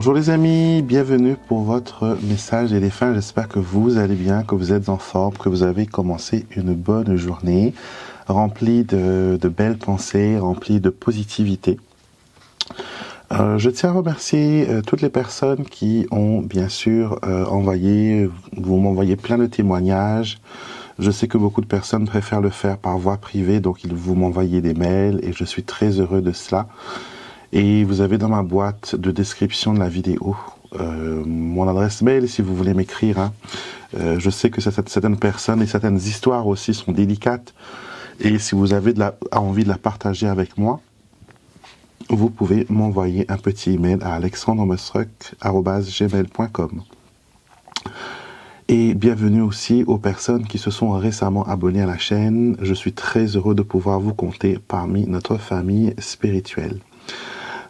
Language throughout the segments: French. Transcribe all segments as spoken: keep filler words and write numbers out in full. Bonjour les amis, bienvenue pour votre message des défunts. J'espère que vous allez bien, que vous êtes en forme, que vous avez commencé une bonne journée remplie de, de belles pensées, remplie de positivité. Euh, je tiens à remercier euh, toutes les personnes qui ont bien sûr euh, envoyé, vous m'envoyez plein de témoignages. Je sais que beaucoup de personnes préfèrent le faire par voie privée, donc ils vous m'envoyez des mails et je suis très heureux de cela. Et vous avez dans ma boîte de description de la vidéo euh, mon adresse mail si vous voulez m'écrire. Hein. Euh, je sais que certaines personnes et certaines histoires aussi sont délicates. Et si vous avez de la, envie de la partager avec moi, vous pouvez m'envoyer un petit email à alexandre musruck arobase gmail point com. Et bienvenue aussi aux personnes qui se sont récemment abonnées à la chaîne. Je suis très heureux de pouvoir vous compter parmi notre famille spirituelle.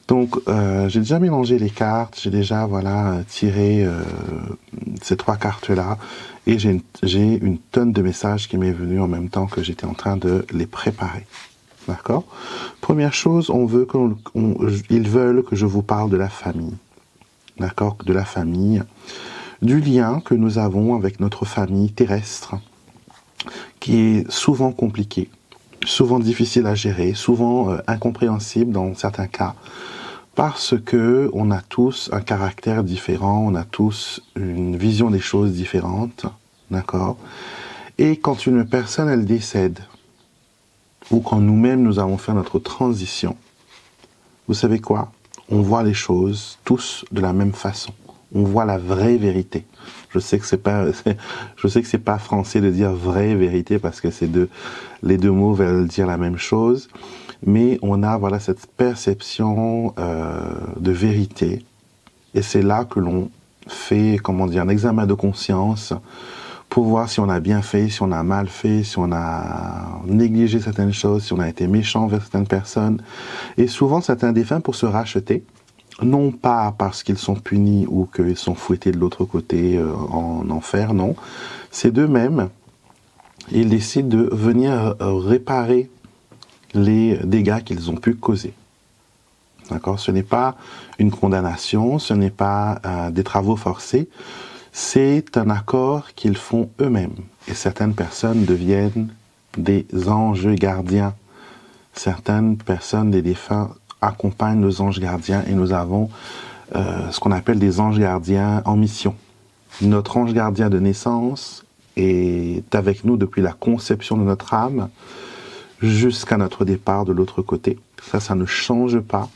Donc, euh, j'ai déjà mélangé les cartes, j'ai déjà voilà tiré euh, ces trois cartes-là, et j'ai une, une tonne de messages qui m'est venu en même temps que j'étais en train de les préparer. D'accord? Première chose, on veut qu'on, on, ils veulent que je vous parle de la famille. D'accord? De la famille, du lien que nous avons avec notre famille terrestre, qui est souvent compliqué, souvent difficile à gérer, souvent euh, incompréhensible dans certains cas, parce que on a tous un caractère différent, on a tous une vision des choses différentes, d'accord? Et quand une personne, elle décède, ou quand nous-mêmes, nous avons fait notre transition, vous savez quoi? On voit les choses tous de la même façon. On voit la vraie vérité. Je sais que c'est pas, je sais que c'est pas français de dire vraie vérité parce que c'est deux, les deux mots veulent dire la même chose, mais on a voilà cette perception euh, de vérité, et c'est là que l'on fait, comment dire, un examen de conscience pour voir si on a bien fait, si on a mal fait, si on a négligé certaines choses, si on a été méchant envers certaines personnes, et souvent certains défunts pour se racheter. Non pas parce qu'ils sont punis ou qu'ils sont fouettés de l'autre côté euh, en enfer, non. C'est d'eux-mêmes, ils décident de venir réparer les dégâts qu'ils ont pu causer. D'accord? Ce n'est pas une condamnation, ce n'est pas euh, des travaux forcés, c'est un accord qu'ils font eux-mêmes. Et certaines personnes deviennent des anges gardiens, certaines personnes des défunts accompagnent nos anges gardiens, et nous avons euh, ce qu'on appelle des anges gardiens en mission. Notre ange gardien de naissance est avec nous depuis la conception de notre âme jusqu'à notre départ de l'autre côté. Ça, ça ne change pas.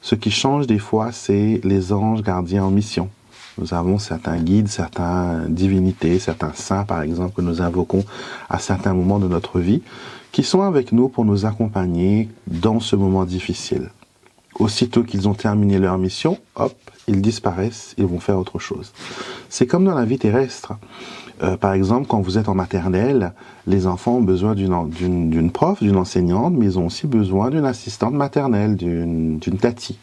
Ce qui change des fois, c'est les anges gardiens en mission. Nous avons certains guides, certaines divinités, certains saints, par exemple, que nous invoquons à certains moments de notre vie, qui sont avec nous pour nous accompagner dans ce moment difficile. Aussitôt qu'ils ont terminé leur mission, hop, ils disparaissent, ils vont faire autre chose. C'est comme dans la vie terrestre. Euh, par exemple, quand vous êtes en maternelle, les enfants ont besoin d'une prof, d'une enseignante, mais ils ont aussi besoin d'une assistante maternelle, d'une tati.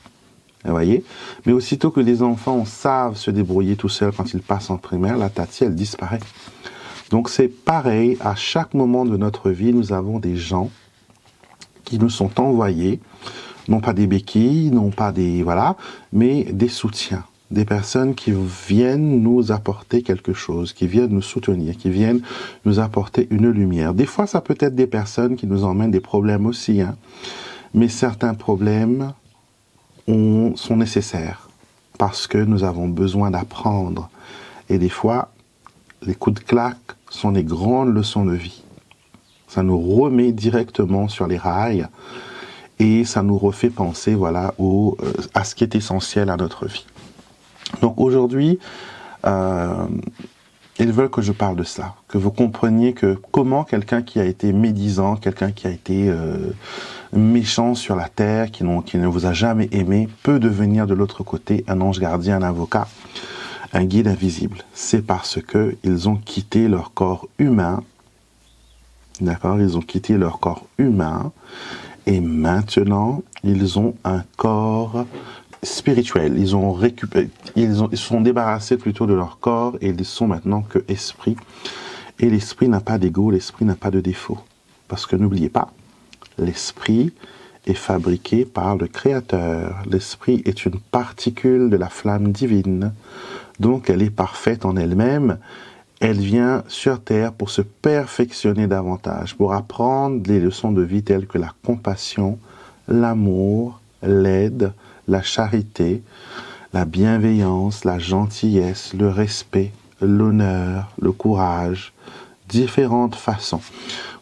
Vous voyez? Mais aussitôt que les enfants savent se débrouiller tout seuls quand ils passent en primaire, la tati, elle disparaît. Donc c'est pareil, à chaque moment de notre vie, nous avons des gens qui nous sont envoyés, non pas des béquilles, non pas des... voilà, mais des soutiens, des personnes qui viennent nous apporter quelque chose, qui viennent nous soutenir, qui viennent nous apporter une lumière. Des fois, ça peut être des personnes qui nous emmènent des problèmes aussi, hein, mais certains problèmes ont, sont nécessaires, parce que nous avons besoin d'apprendre. Et des fois, les coups de claque sont des grandes leçons de vie. Ça nous remet directement sur les rails et ça nous refait penser voilà, au, à ce qui est essentiel à notre vie. Donc aujourd'hui, euh, ils veulent que je parle de cela, que vous compreniez que comment quelqu'un qui a été médisant, quelqu'un qui a été euh, méchant sur la terre, qui, qui ne vous a jamais aimé, peut devenir de l'autre côté un ange gardien, un avocat, un guide invisible. C'est parce que ils ont quitté leur corps humain, d'accord? Ils ont quitté leur corps humain, et maintenant, ils ont un corps spirituel. Ils ont récupéré, ils ont, ils sont débarrassés plutôt de leur corps, et ils sont maintenant que esprit. Et l'esprit n'a pas d'ego, l'esprit n'a pas de défaut. Parce que n'oubliez pas, l'esprit est fabriqué par le Créateur. L'esprit est une particule de la flamme divine, donc elle est parfaite en elle-même. Elle vient sur terre pour se perfectionner davantage, pour apprendre les leçons de vie telles que la compassion, l'amour, l'aide, la charité, la bienveillance, la gentillesse, le respect, l'honneur, le courage, différentes façons.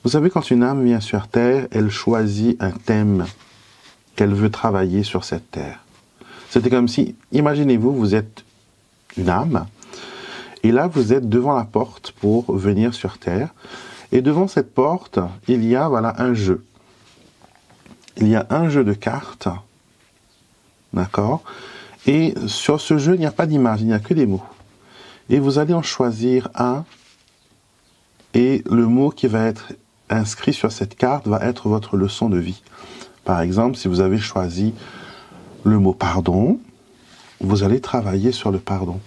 Vous savez, quand une âme vient sur terre, elle choisit un thème qu'elle veut travailler sur cette terre. C'était comme si, imaginez-vous, vous êtes une âme, et là, vous êtes devant la porte pour venir sur Terre. Et devant cette porte, il y a voilà, un jeu. Il y a un jeu de cartes. D'accord? Et sur ce jeu, il n'y a pas d'image, il n'y a que des mots. Et vous allez en choisir un. Et le mot qui va être inscrit sur cette carte va être votre leçon de vie. Par exemple, si vous avez choisi le mot « pardon », vous allez travailler sur le pardon.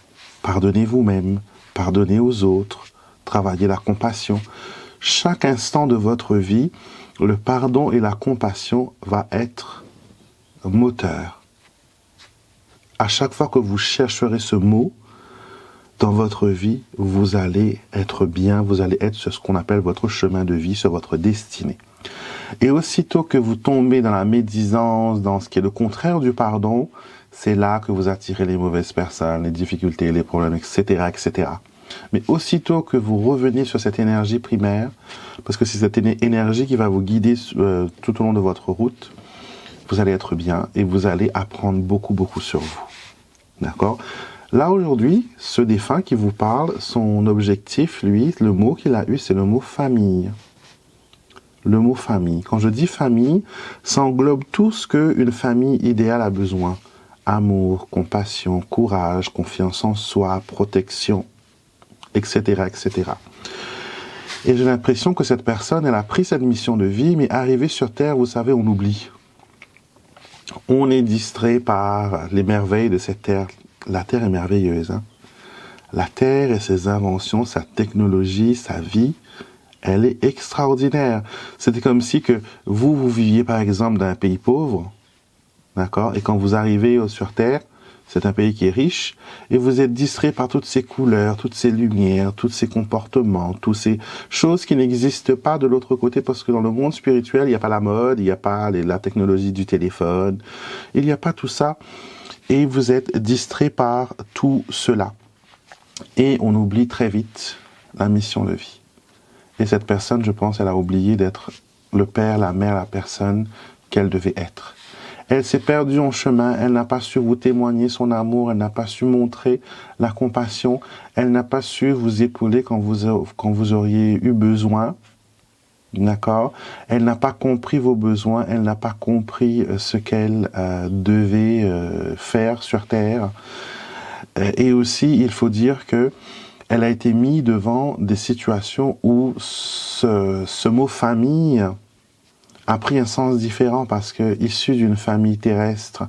Pardonnez vous-même, pardonnez aux autres, travaillez la compassion. Chaque instant de votre vie, le pardon et la compassion va être moteur. À chaque fois que vous chercherez ce mot dans votre vie, vous allez être bien, vous allez être sur ce qu'on appelle votre chemin de vie, sur votre destinée. Et aussitôt que vous tombez dans la médisance, dans ce qui est le contraire du pardon, c'est là que vous attirez les mauvaises personnes, les difficultés, les problèmes, et cetera, et cetera. Mais aussitôt que vous revenez sur cette énergie primaire, parce que c'est cette énergie qui va vous guider euh, tout au long de votre route, vous allez être bien et vous allez apprendre beaucoup, beaucoup sur vous. D'accord? Là, aujourd'hui, ce défunt qui vous parle, son objectif, lui, le mot qu'il a eu, c'est le mot « famille ». Le mot « famille ». Quand je dis « famille », ça englobe tout ce qu'une famille idéale a besoin. Amour, compassion, courage, confiance en soi, protection, et cetera, et cetera. Et j'ai l'impression que cette personne, elle a pris cette mission de vie, mais arrivée sur Terre, vous savez, on oublie. On est distrait par les merveilles de cette Terre. La Terre est merveilleuse, hein? La Terre et ses inventions, sa technologie, sa vie, elle est extraordinaire. C'était comme si que vous, vous viviez par exemple dans un pays pauvre, d'accord? Et quand vous arrivez sur Terre, c'est un pays qui est riche, et vous êtes distrait par toutes ces couleurs, toutes ces lumières, tous ces comportements, toutes ces choses qui n'existent pas de l'autre côté, parce que dans le monde spirituel, il n'y a pas la mode, il n'y a pas les, la technologie du téléphone, il n'y a pas tout ça, et vous êtes distrait par tout cela. Et on oublie très vite la mission de vie. Et cette personne, je pense, elle a oublié d'être le père, la mère, la personne qu'elle devait être. Elle s'est perdue en chemin, elle n'a pas su vous témoigner son amour, elle n'a pas su montrer la compassion, elle n'a pas su vous épauler quand vous, quand vous auriez eu besoin, d'accord? Elle n'a pas compris vos besoins, elle n'a pas compris ce qu'elle euh, devait euh, faire sur Terre. Et aussi, il faut dire que elle a été mise devant des situations où ce, ce mot « famille » a pris un sens différent parce que, issue d'une famille terrestre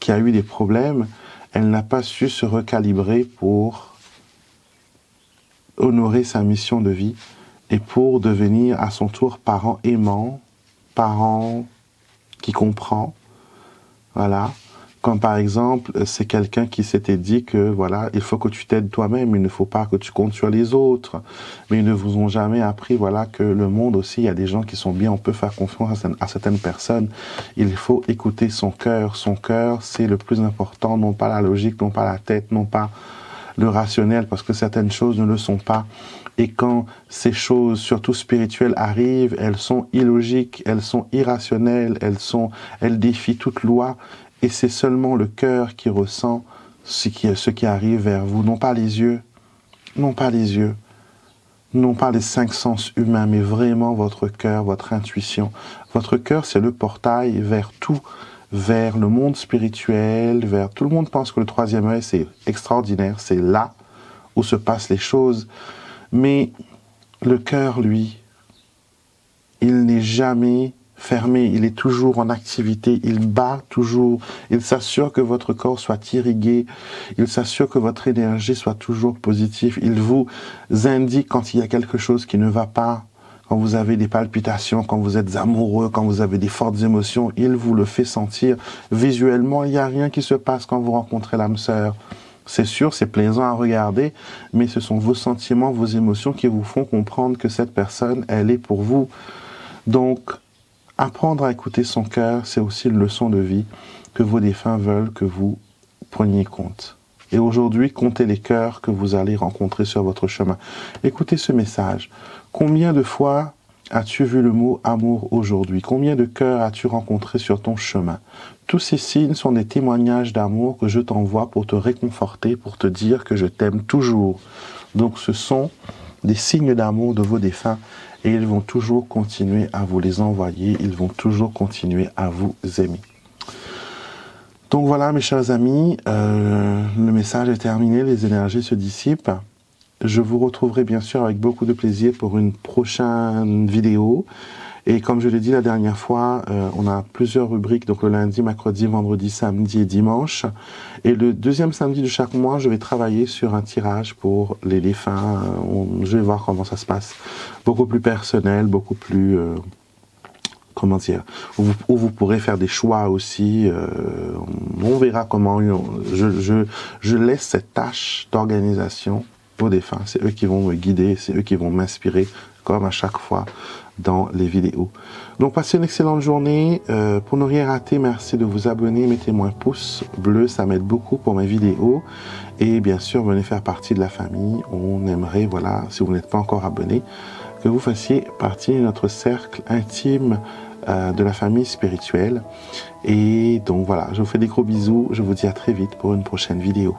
qui a eu des problèmes, elle n'a pas su se recalibrer pour honorer sa mission de vie et pour devenir à son tour parent aimant, parent qui comprend. Voilà. Comme par exemple, c'est quelqu'un qui s'était dit que, voilà, il faut que tu t'aides toi-même, il ne faut pas que tu comptes sur les autres. Mais ils ne vous ont jamais appris, voilà, que le monde aussi, il y a des gens qui sont bien, on peut faire confiance à certaines personnes. Il faut écouter son cœur. Son cœur, c'est le plus important, non pas la logique, non pas la tête, non pas le rationnel, parce que certaines choses ne le sont pas. Et quand ces choses, surtout spirituelles, arrivent, elles sont illogiques, elles sont irrationnelles, elles sont, elles défient toute loi. Et c'est seulement le cœur qui ressent ce qui, ce qui arrive vers vous, non pas les yeux, non pas les yeux, non pas les cinq sens humains, mais vraiment votre cœur, votre intuition. Votre cœur, c'est le portail vers tout, vers le monde spirituel, vers... Tout le monde pense que le troisième œil, c'est extraordinaire, c'est là où se passent les choses. Mais le cœur, lui, il n'est jamais... fermé, il est toujours en activité, il bat toujours, il s'assure que votre corps soit irrigué, il s'assure que votre énergie soit toujours positive, il vous indique quand il y a quelque chose qui ne va pas, quand vous avez des palpitations, quand vous êtes amoureux, quand vous avez des fortes émotions, il vous le fait sentir. Visuellement, il n'y a rien qui se passe quand vous rencontrez l'âme sœur. C'est sûr, c'est plaisant à regarder, mais ce sont vos sentiments, vos émotions qui vous font comprendre que cette personne, elle est pour vous. Donc, apprendre à écouter son cœur, c'est aussi une leçon de vie que vos défunts veulent que vous preniez compte. Et aujourd'hui, comptez les cœurs que vous allez rencontrer sur votre chemin. Écoutez ce message. Combien de fois as-tu vu le mot « amour » aujourd'hui? Combien de cœurs as-tu rencontré sur ton chemin? Tous ces signes sont des témoignages d'amour que je t'envoie pour te réconforter, pour te dire que je t'aime toujours. Donc ce sont des signes d'amour de vos défunts et ils vont toujours continuer à vous les envoyer, ils vont toujours continuer à vous aimer. Donc voilà mes chers amis, euh, le message est terminé, les énergies se dissipent. Je vous retrouverai bien sûr avec beaucoup de plaisir pour une prochaine vidéo. Et comme je l'ai dit la dernière fois, euh, on a plusieurs rubriques, donc le lundi, mercredi, vendredi, samedi et dimanche. Et le deuxième samedi de chaque mois, je vais travailler sur un tirage pour les défunts. Euh, je vais voir comment ça se passe. Beaucoup plus personnel, beaucoup plus... Euh, comment dire, où vous, où vous pourrez faire des choix aussi, euh, on verra comment, je, je, je laisse cette tâche d'organisation aux défunts, c'est eux qui vont me guider, c'est eux qui vont m'inspirer, comme à chaque fois dans les vidéos. Donc passez une excellente journée, euh, pour ne rien rater, merci de vous abonner, mettez-moi un pouce bleu, ça m'aide beaucoup pour mes vidéos, et bien sûr venez faire partie de la famille, on aimerait, voilà, si vous n'êtes pas encore abonné, que vous fassiez partie de notre cercle intime euh, de la famille spirituelle. Et donc voilà, je vous fais des gros bisous, je vous dis à très vite pour une prochaine vidéo.